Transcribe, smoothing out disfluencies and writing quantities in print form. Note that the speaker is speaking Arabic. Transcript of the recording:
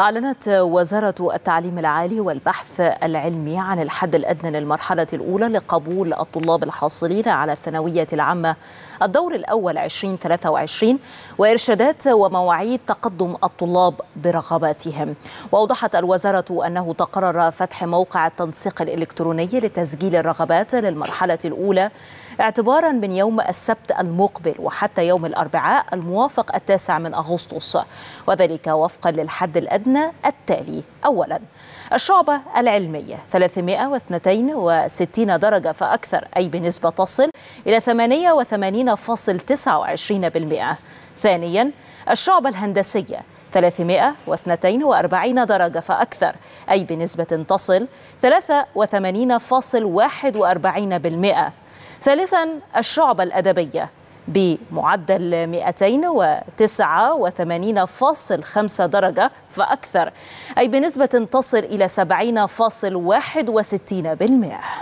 أعلنت وزارة التعليم العالي والبحث العلمي عن الحد الأدنى للمرحلة الأولى لقبول الطلاب الحاصلين على الثانوية العامة الدور الأول 2023 وإرشادات ومواعيد تقدم الطلاب برغباتهم. وأوضحت الوزارة أنه تقرر فتح موقع التنسيق الإلكتروني لتسجيل الرغبات للمرحلة الأولى اعتبارا من يوم السبت المقبل وحتى يوم الأربعاء الموافق 9 أغسطس، وذلك وفقا للحد الأدنى التالي: أولا، الشعبة العلمية 362 درجة فأكثر، أي بنسبة تصل إلى 88.29%. ثانيا، الشعبة الهندسية 342 درجة فأكثر، أي بنسبة تصل 83.41%. ثالثا، الشعبة الأدبية بمعدل 289.5 درجة فأكثر، أي بنسبة تصل إلى 70.61%.